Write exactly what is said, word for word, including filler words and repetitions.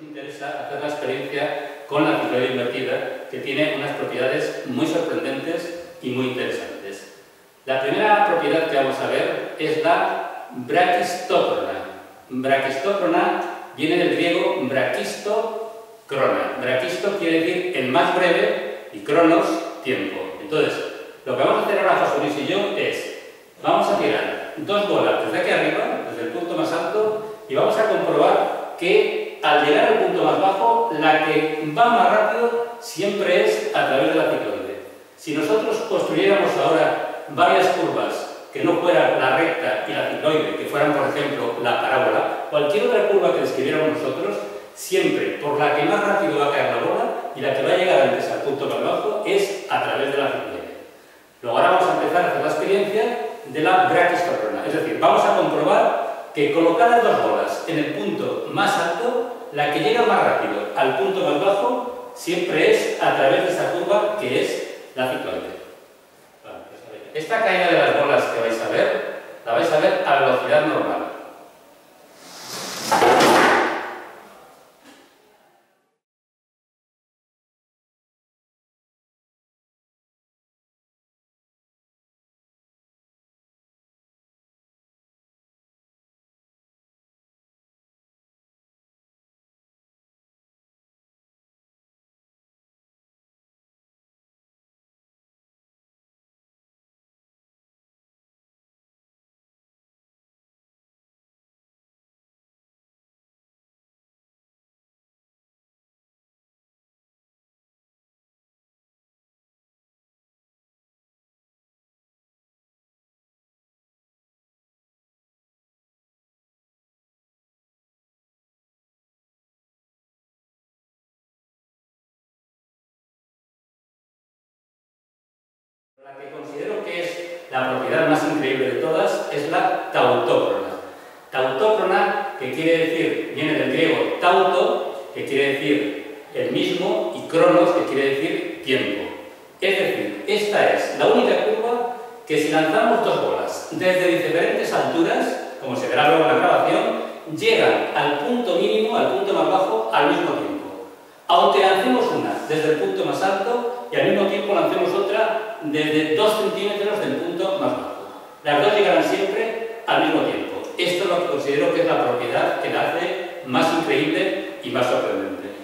nos interesa hacer la experiencia con la cicloide invertida, que tiene unas propiedades muy sorprendentes y muy interesantes. La primera propiedad que vamos a ver es la braquistócrona. Braquistócrona viene del griego braquistocrona. Braquisto quiere decir el más breve y cronos, tiempo. Entonces, lo que vamos a hacer ahora José Luis y yo es, vamos a tirar dos bolas desde aquí arriba, desde el punto más alto, y vamos a comprobar que al llegar al punto más bajo, la que va más rápido siempre es a través de la cicloide. Si nosotros construyéramos ahora varias curvas que no fueran la recta y la cicloide, que fueran por ejemplo la parábola, cualquier otra curva que describiéramos nosotros, siempre por la que más rápido va a caer la bola y la que va a llegar antes al punto más bajo es a través de la cicloide. Luego ahora vamos a empezar a hacer la experiencia de la braquistócrona, es decir, vamos a comprobar que colocadas dos bolas en el punto más alto, la que llega más rápido al punto más bajo siempre es a través de esa curva que es la cicloide. Esta caída de las bolas que vais a ver, la vais a ver a velocidad normal. La que considero que es la propiedad más increíble de todas es la tautócrona. Tautócrona, que quiere decir, viene del griego tauto, que quiere decir el mismo, y cronos, que quiere decir tiempo. Es decir, esta es la única curva que si lanzamos dos bolas desde diferentes alturas, como se verá luego en la grabación, llegan al punto mínimo, al punto más bajo, al mismo tiempo. Aunque lancemos una desde el punto más alto y al mismo tiempo lancemos otra desde dos centímetros del punto más bajo. Las dos llegarán siempre al mismo tiempo. Esto es lo que considero que es la propiedad que la hace más increíble y más sorprendente.